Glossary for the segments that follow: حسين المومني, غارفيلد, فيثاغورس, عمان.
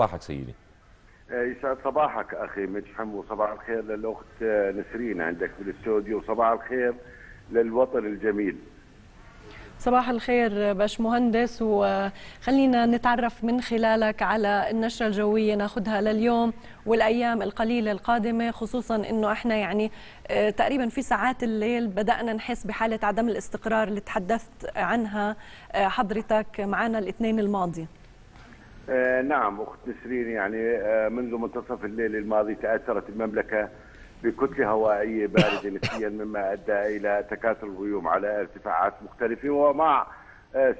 صباحك سيدي. يسعد صباحك اخي مدحم، وصباح الخير للاخت نسرين عندك في الاستوديو، وصباح الخير للوطن الجميل. صباح الخير باشمهندس، وخلينا نتعرف من خلالك على النشرة الجوية ناخدها لليوم والأيام القليلة القادمة، خصوصا أنه احنا يعني تقريبا في ساعات الليل بدأنا نحس بحالة عدم الاستقرار اللي تحدثت عنها حضرتك معنا الاثنين الماضي. نعم أخت نسرين، يعني منذ منتصف الليل الماضي تأثرت المملكة بكتلة هوائية باردة نسبيا، مما أدى إلى تكاثر الغيوم على ارتفاعات مختلفة، ومع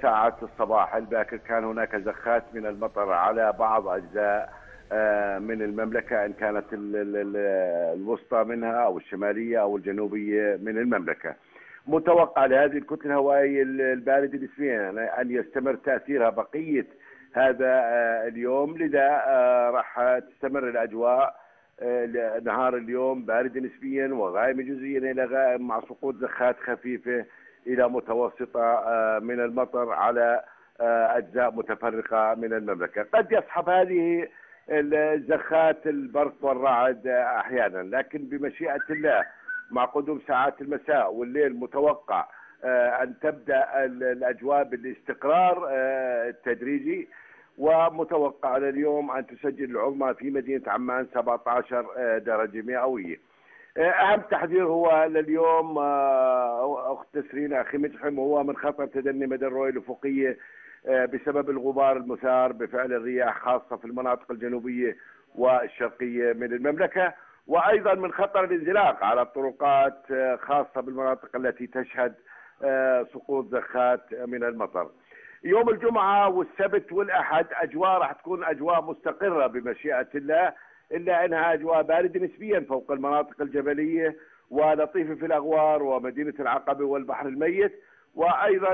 ساعات الصباح الباكر كان هناك زخات من المطر على بعض أجزاء من المملكة، إن كانت الوسطى منها أو الشمالية أو الجنوبية من المملكة. متوقع لهذه الكتلة الهوائية الباردة نسبيا أن يستمر تأثيرها بقية هذا اليوم، لذا راح تستمر الأجواء نهار اليوم باردة نسبيا وغائمة جزئيا إلى غائم، مع سقوط زخات خفيفة إلى متوسطة من المطر على أجزاء متفرقة من المملكة. قد يصحب هذه الزخات البرق والرعد أحيانا، لكن بمشيئة الله مع قدوم ساعات المساء والليل متوقع أن تبدأ الأجواء بالاستقرار التدريجي، ومتوقع لليوم أن تسجل العظمى في مدينة عمان 17 درجة مئوية. أهم تحذير هو لليوم أخت نسرين أخي مدحم هو من خطر تدني مدى الرؤية الأفقية بسبب الغبار المثار بفعل الرياح، خاصة في المناطق الجنوبية والشرقية من المملكة، وأيضا من خطر الانزلاق على الطرقات خاصة بالمناطق التي تشهد سقوط زخات من المطر. يوم الجمعة والسبت والأحد أجواء راح تكون أجواء مستقرة بمشيئة الله، إلا أنها أجواء باردة نسبيا فوق المناطق الجبلية، ولطيفة في الأغوار ومدينة العقبة والبحر الميت، وأيضا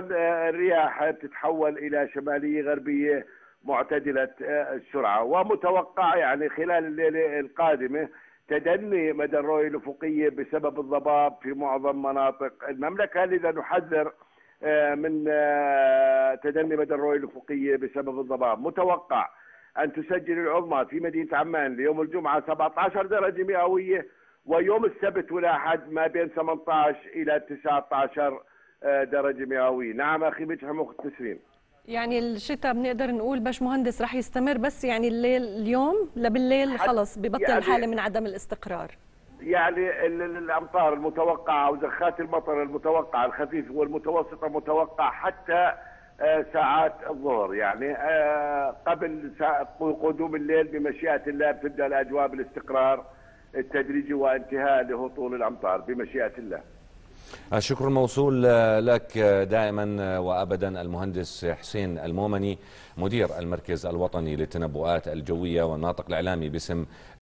الرياح تتحول إلى شمالية غربية معتدلة السرعة. ومتوقع يعني خلال الليلة القادمة تدني مدى الرؤية الأفقية بسبب الضباب في معظم مناطق المملكة، لذا نحذر من تدني مدى الرؤية الأفقية بسبب الضباب. متوقع أن تسجل العظمى في مدينة عمان ليوم الجمعة 17 درجة مئوية، ويوم السبت والأحد ما بين 18 إلى 19 درجة مئوية. نعم أخي مدحم أخت نسرين. يعني الشتاء بنقدر نقول باشمهندس رح يستمر، بس يعني الليل اليوم لبالليل خلص ببطل يعني الحالة من عدم الاستقرار، يعني الامطار المتوقعه وزخات المطر المتوقعه الخفيفه والمتوسطه متوقع حتى ساعات الظهر، يعني قبل قدوم الليل بمشيئه الله بتبدا الاجواء بالاستقرار التدريجي وانتهاء لهطول الامطار بمشيئه الله. الشكر موصول لك دائما وابدا المهندس حسين المومني، مدير المركز الوطني للتنبؤات الجويه والناطق الاعلامي باسم